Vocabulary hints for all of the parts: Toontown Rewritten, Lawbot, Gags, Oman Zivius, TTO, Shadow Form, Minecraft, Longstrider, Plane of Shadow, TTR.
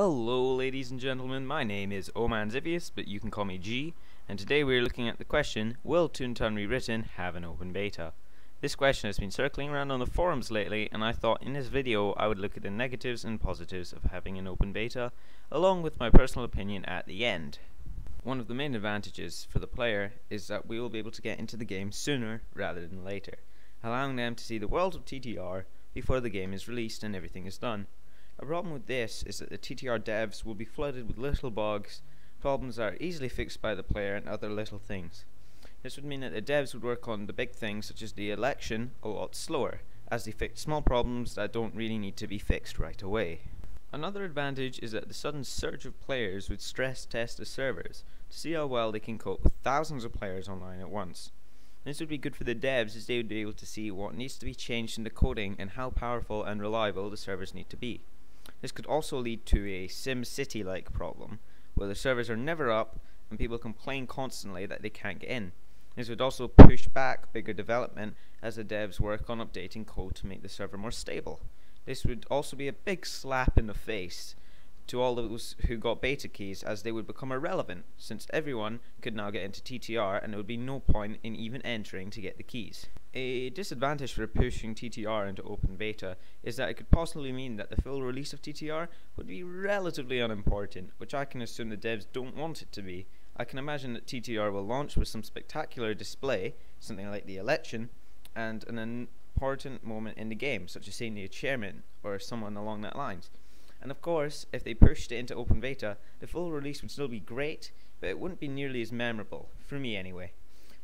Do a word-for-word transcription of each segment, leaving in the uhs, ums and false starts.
Hello ladies and gentlemen, my name is Oman Zivius, but you can call me G, and today we're looking at the question, will Toontown Rewritten have an open beta? This question has been circling around on the forums lately, and I thought in this video I would look at the negatives and positives of having an open beta, along with my personal opinion at the end. One of the main advantages for the player is that we will be able to get into the game sooner rather than later, allowing them to see the world of T T R before the game is released and everything is done. A problem with this is that the T T R devs will be flooded with little bugs, problems that are easily fixed by the player, and other little things. This would mean that the devs would work on the big things such as the election a lot slower, as they fix small problems that don't really need to be fixed right away. Another advantage is that the sudden surge of players would stress test the servers to see how well they can cope with thousands of players online at once. This would be good for the devs, as they would be able to see what needs to be changed in the coding and how powerful and reliable the servers need to be. This could also lead to a SimCity-like problem, where the servers are never up and people complain constantly that they can't get in. This would also push back bigger development as the devs work on updating code to make the server more stable. This would also be a big slap in the face to all those who got beta keys, as they would become irrelevant, since everyone could now get into T T R and there would be no point in even entering to get the keys. A disadvantage for pushing T T R into open beta is that it could possibly mean that the full release of T T R would be relatively unimportant, which I can assume the devs don't want it to be. I can imagine that T T R will launch with some spectacular display, something like the election, and an important moment in the game, such as seeing the chairman or someone along that lines. And of course, if they pushed it into open beta, the full release would still be great, but it wouldn't be nearly as memorable, for me anyway.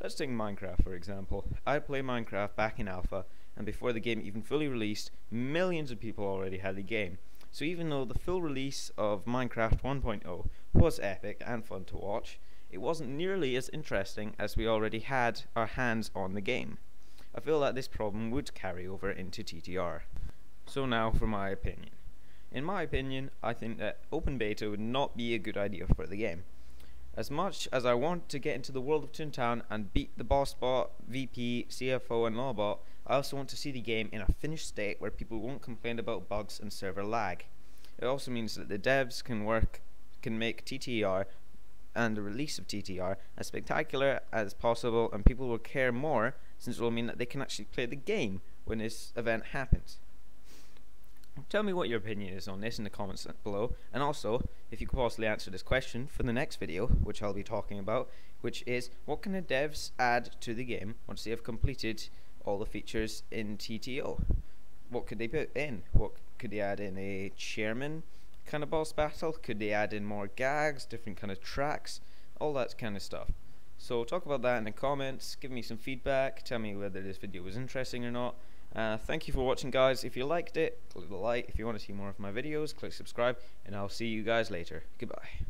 Let's take Minecraft for example. I play Minecraft back in alpha, and before the game even fully released, millions of people already had the game. So even though the full release of Minecraft one point oh was epic and fun to watch, it wasn't nearly as interesting as we already had our hands on the game. I feel that this problem would carry over into T T R. So now for my opinion. In my opinion, I think that open beta would not be a good idea for the game. As much as I want to get into the world of Toontown and beat the boss bot, V P, C F O and Lawbot, I also want to see the game in a finished state where people won't complain about bugs and server lag. It also means that the devs can work, can make T T R and the release of T T R as spectacular as possible, and people will care more, since it will mean that they can actually play the game when this event happens. Tell me what your opinion is on this in the comments below, and also if you could possibly answer this question for the next video, which I'll be talking about, which is what can the devs add to the game once they have completed all the features in T T O? What could they put in? What could they add in? A chairman kind of boss battle? Could they add in more gags, different kind of tracks, all that kind of stuff? So talk about that in the comments, give me some feedback, tell me whether this video was interesting or not. Uh, thank you for watching guys. If you liked it, click the like. If you want to see more of my videos, click subscribe, and I'll see you guys later. Goodbye.